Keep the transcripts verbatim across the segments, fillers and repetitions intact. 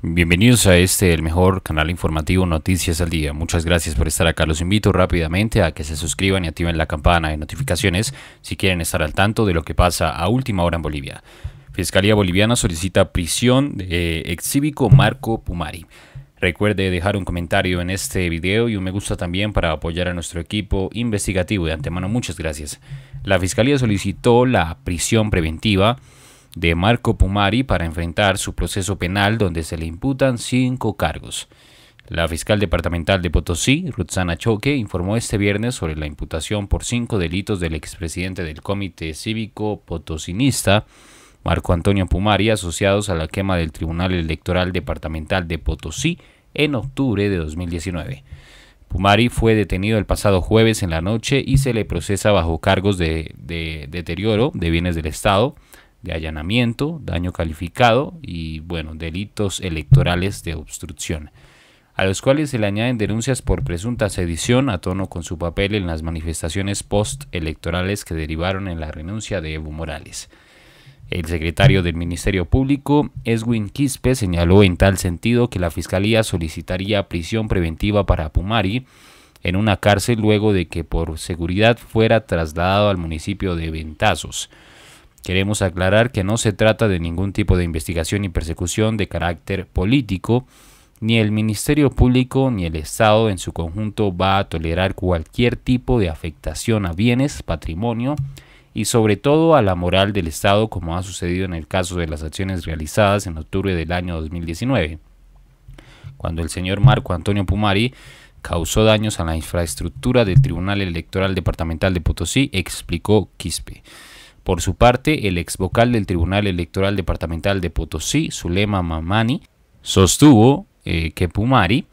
Bienvenidos a este, el mejor canal informativo Noticias al Día. Muchas gracias por estar acá. Los invito rápidamente a que se suscriban y activen la campana de notificaciones si quieren estar al tanto de lo que pasa a última hora en Bolivia. Fiscalía boliviana solicita prisión de excívico Marco Pumari. Recuerde dejar un comentario en este video y un me gusta también para apoyar a nuestro equipo investigativo. De antemano, muchas gracias. La Fiscalía solicitó la prisión preventiva de Marco Pumari para enfrentar su proceso penal donde se le imputan cinco cargos. La fiscal departamental de Potosí, Ruzana Choque, informó este viernes sobre la imputación por cinco delitos del expresidente del Comité Cívico Potosinista, Marco Antonio Pumari, asociados a la quema del Tribunal Electoral Departamental de Potosí en octubre de dos mil diecinueve. Pumari fue detenido el pasado jueves en la noche y se le procesa bajo cargos de, de deterioro de bienes del Estado, de allanamiento, daño calificado y, bueno, delitos electorales de obstrucción, a los cuales se le añaden denuncias por presunta sedición a tono con su papel en las manifestaciones postelectorales que derivaron en la renuncia de Evo Morales. El secretario del Ministerio Público, Edwin Quispe, señaló en tal sentido que la Fiscalía solicitaría prisión preventiva para Pumari en una cárcel luego de que por seguridad fuera trasladado al municipio de Ventazos. Queremos aclarar que no se trata de ningún tipo de investigación y persecución de carácter político, ni el Ministerio Público ni el Estado en su conjunto va a tolerar cualquier tipo de afectación a bienes, patrimonio y sobre todo a la moral del Estado, como ha sucedido en el caso de las acciones realizadas en octubre del año dos mil diecinueve, cuando el señor Marco Antonio Pumari causó daños a la infraestructura del Tribunal Electoral Departamental de Potosí, explicó Quispe. Por su parte, el ex vocal del Tribunal Electoral Departamental de Potosí, Zulema Mamani, sostuvo eh, que Pumari,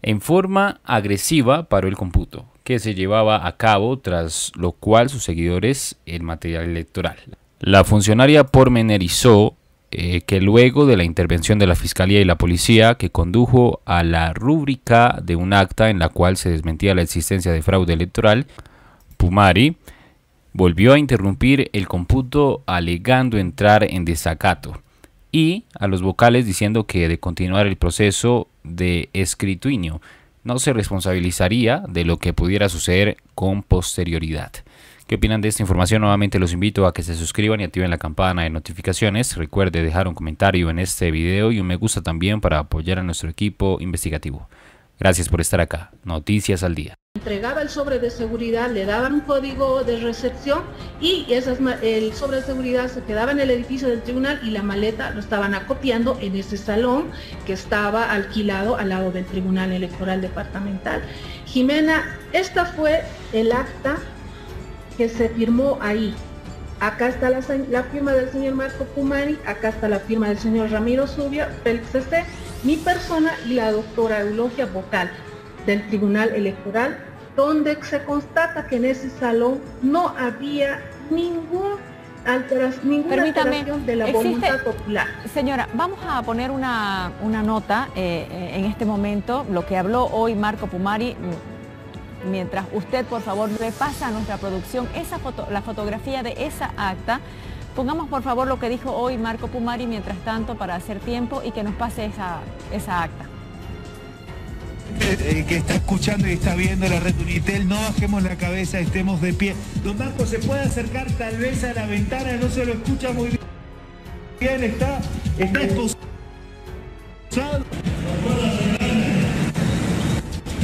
en forma agresiva, paró el cómputo que se llevaba a cabo, tras lo cual sus seguidores el material electoral. La funcionaria pormenorizó eh, que luego de la intervención de la Fiscalía y la Policía, que condujo a la rúbrica de un acta en la cual se desmentía la existencia de fraude electoral, Pumari volvió a interrumpir el cómputo alegando entrar en desacato, y a los vocales diciendo que de continuar el proceso de escrutinio no se responsabilizaría de lo que pudiera suceder con posterioridad. ¿Qué opinan de esta información? Nuevamente los invito a que se suscriban y activen la campana de notificaciones. Recuerde dejar un comentario en este video y un me gusta también para apoyar a nuestro equipo investigativo. Gracias por estar acá. Noticias al Día. Entregaba el sobre de seguridad, le daban un código de recepción y esas, el sobre de seguridad se quedaba en el edificio del tribunal y la maleta lo estaban acopiando en ese salón que estaba alquilado al lado del Tribunal Electoral Departamental. Jimena, esta fue el acta que se firmó ahí. Acá está la, la firma del señor Marco Pumari, acá está la firma del señor Ramiro Subia, Félix Este, mi persona y la doctora Eulogia, vocal del Tribunal Electoral, donde se constata que en ese salón no había ningún alteras, ninguna alteración de la voluntad popular. Señora, vamos a poner una, una nota eh, en este momento, lo que habló hoy Marco Pumari. Mientras usted, por favor, repasa a nuestra producción esa foto, la fotografía de esa acta. Pongamos, por favor, lo que dijo hoy Marco Pumari, mientras tanto, para hacer tiempo y que nos pase esa, esa acta. El que está escuchando y está viendo la red Unitel, no bajemos la cabeza, estemos de pie. Don Marco, ¿se puede acercar tal vez a la ventana? No se lo escucha muy bien, está, está esposado.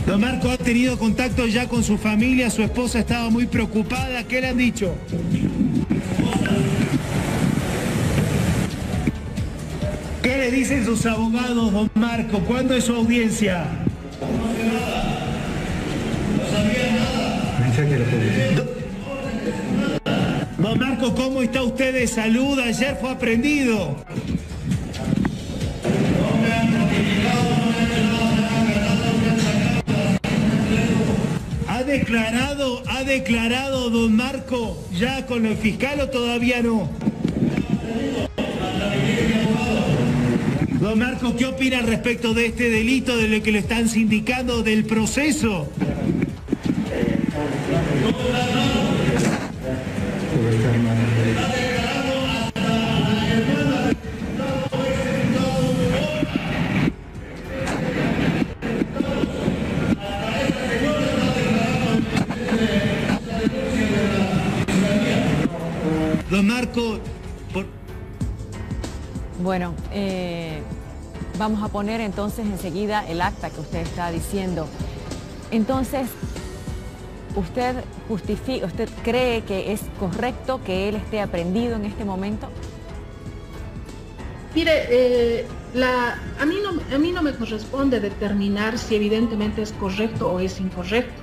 Don Marco, ¿ha tenido contacto ya con su familia? Su esposa estaba muy preocupada. ¿Qué le han dicho? ¿Qué le dicen sus abogados, don Marco? ¿Cuándo es su audiencia? No sé nada. No sabía nada. Don Marco, ¿cómo está usted de salud? Ayer fue aprendido. No me han notificado, no me han ha declarado, ha declarado don Marco ya con el fiscal o todavía no. Don Marco, ¿qué opina respecto de este delito, de lo que le están sindicando, del proceso? eh, vamos a poner entonces enseguida el acta que usted está diciendo. Entonces, ¿usted justifica, usted cree que es correcto que él esté aprehendido en este momento? Mire, eh, la, a, mí no, a mí no me corresponde determinar si evidentemente es correcto o es incorrecto.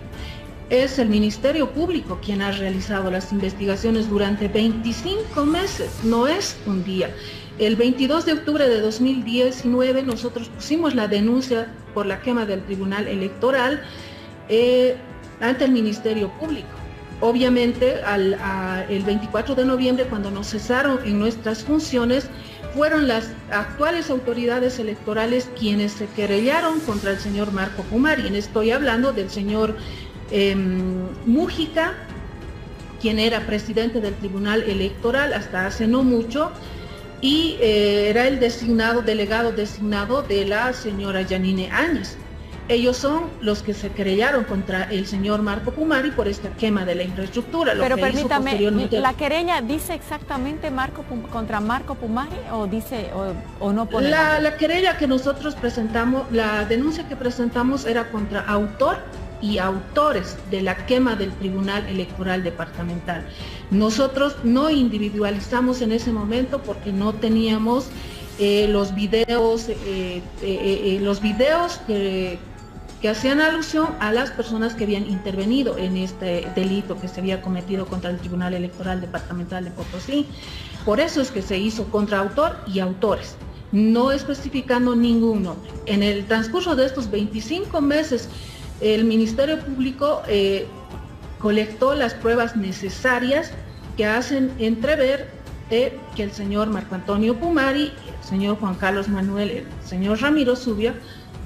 Es el Ministerio Público quien ha realizado las investigaciones durante veinticinco meses, no es un día. El veintidós de octubre de dos mil diecinueve nosotros pusimos la denuncia por la quema del Tribunal Electoral eh, ante el Ministerio Público. Obviamente, al, a, el veinticuatro de noviembre, cuando nos cesaron en nuestras funciones, fueron las actuales autoridades electorales quienes se querellaron contra el señor Marco Pumari. Estoy hablando del señor eh, Mújica, quien era presidente del Tribunal Electoral hasta hace no mucho, y eh, era el designado, delegado designado de la señora Janine Áñez. Ellos son los que se querellaron contra el señor Marco Pumari por esta quema de la infraestructura. Pero lo que permítame, posteriormente... ¿la querella dice exactamente Marco contra Marco Pumari o dice o, o no pone? La, la querella que nosotros presentamos, la denuncia que presentamos era contra autor y autores de la quema del Tribunal Electoral Departamental. Nosotros no individualizamos en ese momento porque no teníamos eh, los videos, eh, eh, eh, los videos que... que hacían alusión a las personas que habían intervenido en este delito que se había cometido contra el Tribunal Electoral Departamental de Potosí. Por eso es que se hizo contra autor y autores, no especificando ningún nombre. En el transcurso de estos veinticinco meses, el Ministerio Público eh, colectó las pruebas necesarias que hacen entrever eh, que el señor Marco Antonio Pumari, el señor Juan Carlos Manuel, el señor Ramiro Subia,